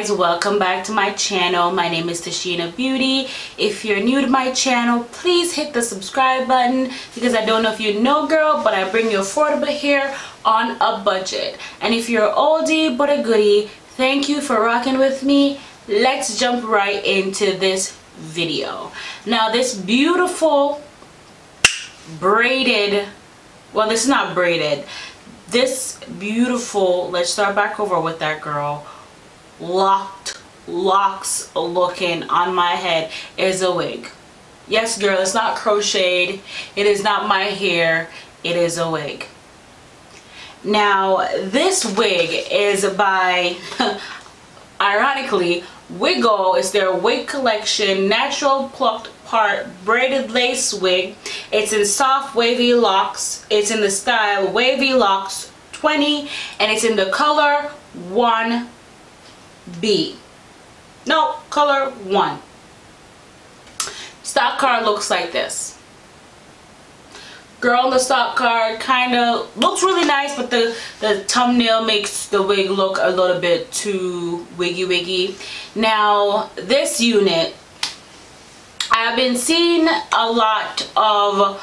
guys, welcome back to my channel. My name is Tashina Beauty. If you're new to my channel, please hit the subscribe button, because I don't know if you know, girl, but I bring you affordable hair on a budget. And if you're an oldie but a goodie, thank you for rocking with me. Let's jump right into this video. Now, this beautiful braided, well, this is not braided, this beautiful, let's start back over with that, girl, locked locks looking on my head is a wig. Yes, girl, it's not crocheted, it is not my hair, it is a wig. Now, this wig is by ironically Wigo. Is their wig collection, natural plucked part braided lace wig. It's in soft wavy locks. It's in the style wavy locks 20, and it's in the color 1B. No, color 1. Stock card looks like this. Girl, on the stock card kind of looks really nice, but the thumbnail makes the wig look a little bit too wiggy. Now, this unit, I've been seeing a lot of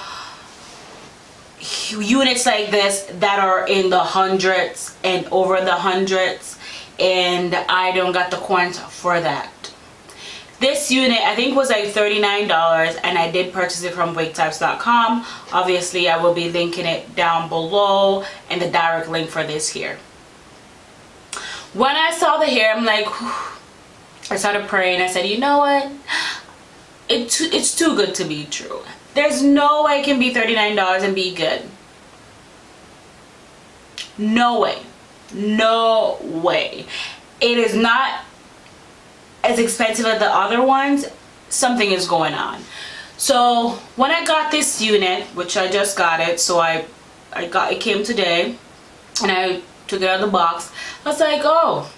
units like this that are in the hundreds and over the hundreds, and I don't got the coins for that. This unit, I think, was like $39, and I did purchase it from wigtypes.com. Obviously, I will be linking it down below and the direct link for this hair. When I saw the hair, I'm like, whew. I started praying. I said, you know what? It's too good to be true. There's no way it can be $39 and be good. No way. No way. It is not as expensive as the other ones. Something is going on. So when I got this unit, which I just got it, so it came today, and I took it out of the box. I was like, oh,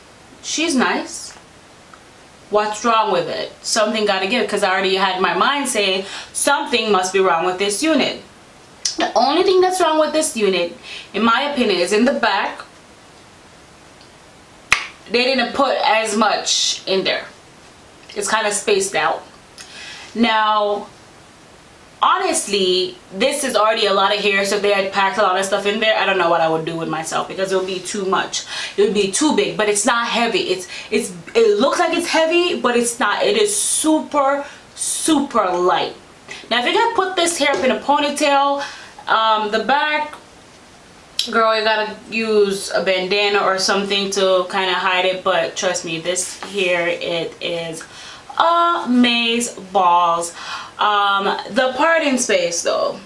she's nice. What's wrong with it? Something gotta give, because I already had my mind saying something must be wrong with this unit. The only thing that's wrong with this unit, in my opinion, is in the back. They didn't put as much in there. It's kind of spaced out. Now, honestly, this is already a lot of hair, so if they had packed a lot of stuff in there, I don't know what I would do with myself, because it would be too much. It would be too big, but it's not heavy. It looks like it's heavy, but it's not. It is super light. Now, if you're gonna put this hair up in a ponytail, the back, girl, you gotta use a bandana or something to kind of hide it. But trust me, this hair, it is amaze balls. The parting space, though,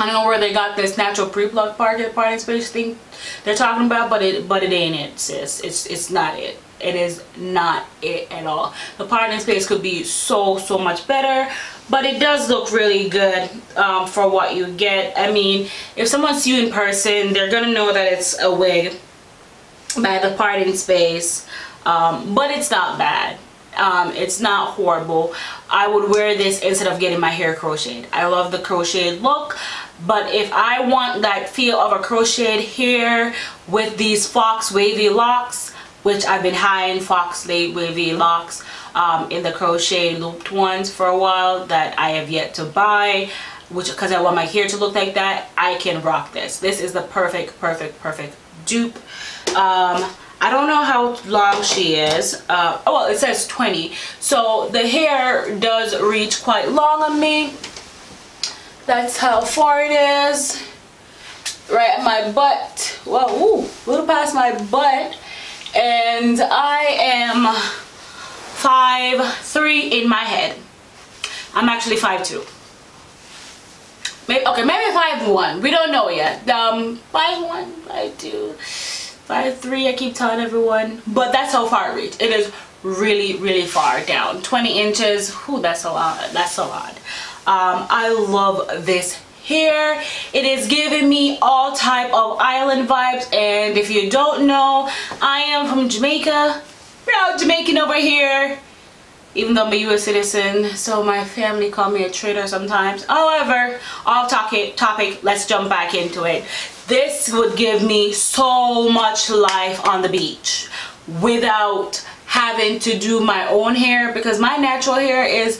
I don't know where they got this natural pre-plucked parting space thing they're talking about, but it ain't it, sis. It's not it. It is not it at all. The parting space could be so much better, but it does look really good for what you get. I mean, if someone sees you in person, they're gonna know that it's a wig by the parting space, but it's not bad. It's not horrible. I would wear this instead of getting my hair crocheted. I love the crocheted look, but if I want that feel of a crocheted hair with these fox wavy locks, which I've been high in fox wavy locks in the crochet looped ones for a while that I have yet to buy, which because I want my hair to look like that, I can rock this. This is the perfect dupe. I don't know how long she is. Well, it says 20, so the hair does reach quite long on me. That's how far it is, right at my butt. Well, ooh, a little past my butt, and I am 5'3" in my head. I'm actually 5'2". Maybe, okay, maybe 5'1". We don't know yet. 5'1", 5'2". 5'3", I keep telling everyone, but that's how far it reaches. It is really far down. 20 inches, whoo, that's a lot. That's a lot. I love this hair. It is giving me all type of island vibes, and if you don't know, I am from Jamaica. We're all Jamaican over here, even though I'm a U.S. citizen, so my family call me a traitor sometimes. However, off topic, let's jump back into it. This would give me so much life on the beach. without having to do my own hair, because my natural hair is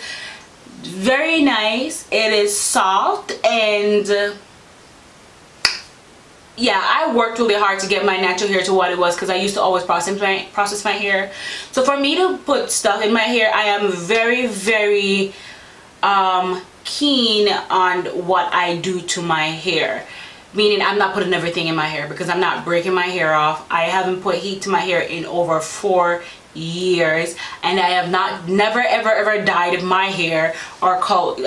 very nice. It is soft, and yeah, I worked really hard to get my natural hair to what it was, because I used to always process my hair. So for me to put stuff in my hair, I am very, very keen on what I do to my hair. Meaning I'm not putting everything in my hair, because I'm not breaking my hair off. I haven't put heat to my hair in over 4 years, and I have not never ever dyed my hair or colored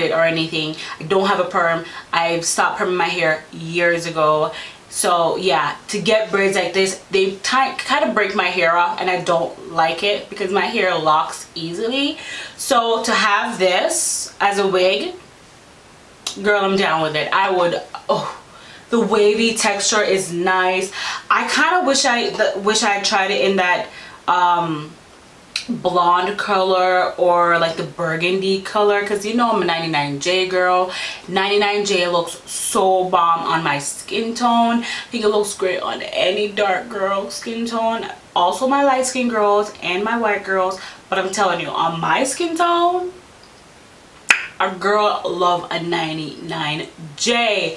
it or anything. I don't have a perm. I stopped perming my hair years ago. So yeah, to get braids like this, they kind of break my hair off, and I don't like it because my hair locks easily. So to have this as a wig, girl, I'm down with it. I would. Oh, the wavy texture is nice. I kind of wish I tried it in that blonde color, or like the burgundy color, because you know I'm a 99J girl. 99J looks so bomb on my skin tone. I think it looks great on any dark girl skin tone, also my light skin girls and my white girls, but I'm telling you, on my skin tone, a girl love a 99J.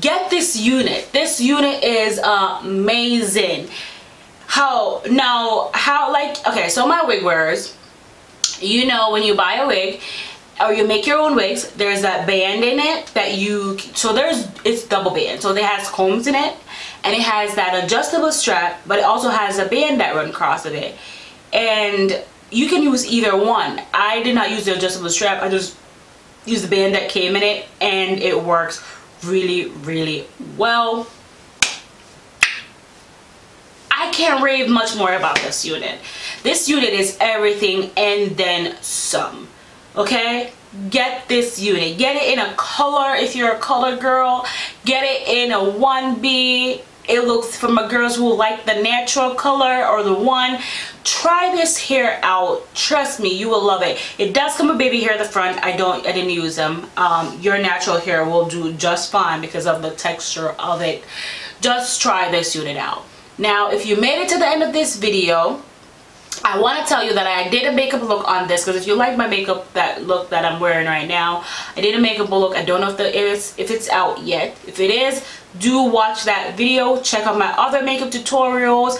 Get this unit. This unit is amazing. Okay, so my wig wearers, you know, when you buy a wig or you make your own wigs, there's that band in it that you, so there's, it's double band. So it has combs in it, and it has that adjustable strap, but it also has a band that runs across of it. And you can use either one. I did not use the adjustable strap. I just used the band that came in it, and it works really, really well. I can't rave much more about this unit. This unit is everything and then some. Okay, get this unit. Get it in a color if you're a color girl. Get it in a 1B. It looks, for my girls who like the natural color or the one, try this hair out. Trust me, you will love it. It does come with baby hair at the front. I didn't use them. Your natural hair will do just fine because of the texture of it. Just try this unit out. Now, if you made it to the end of this video, I want to tell you that I did a makeup look on this, because if you like my makeup look that I'm wearing right now, I did a makeup look. I don't know if it's out yet. If it is, do watch that video. Check out my other makeup tutorials.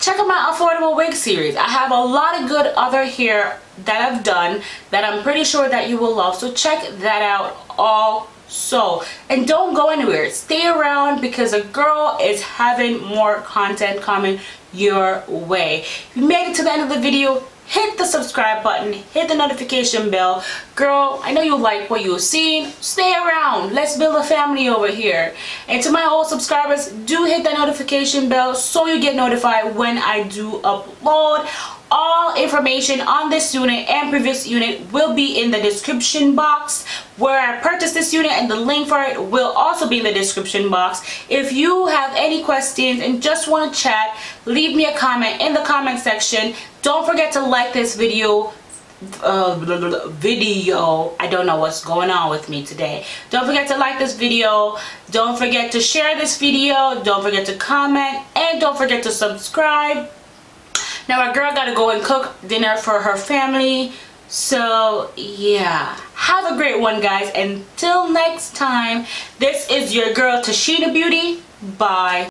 Check out my affordable wig series. I have a lot of good other hair that I've done that I'm pretty sure that you will love. So check that out also. And don't go anywhere. Stay around, because a girl is having more content coming your way. If you made it to the end of the video, hit the subscribe button, hit the notification bell. Girl, I know you like what you've seen. Stay around. Let's build a family over here. And to my old subscribers, do hit that notification bell so you get notified when I do upload. All information on this unit and previous unit will be in the description box where I purchased this unit, and the link for it will also be in the description box. If you have any questions and just want to chat, leave me a comment in the comment section. Don't forget to like this video. I don't know what's going on with me today. Don't forget to like this video. Don't forget to share this video. Don't forget to comment, and don't forget to subscribe. Now my girl gotta go and cook dinner for her family. So yeah, have a great one, guys. Until next time, this is your girl Tashina Beauty. Bye.